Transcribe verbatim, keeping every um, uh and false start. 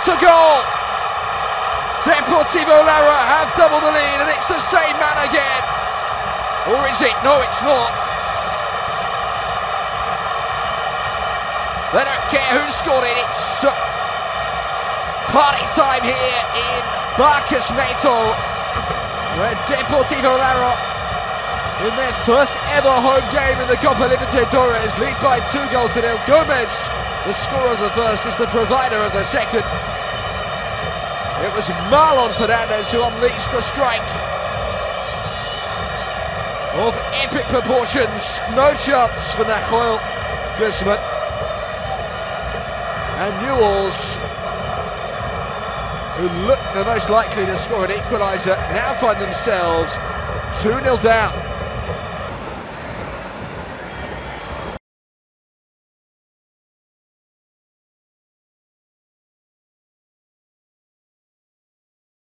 What a goal! Deportivo Lara have doubled the lead, and it's the same man again. Or is it? No, it's not. They don't care who scored it. It's party time here in Barcas Metal, where Deportivo Lara, in their first ever home game in the Copa Libertadores, lead by two goals. Daniel Gomez, the scorer of the first, is the provider of the second. It was Marlon Fernandez who unleashed the strike of epic proportions. No chance for Nahuel Gismuth. And Newell's, who looked the most likely to score an equaliser, now find themselves two nil down.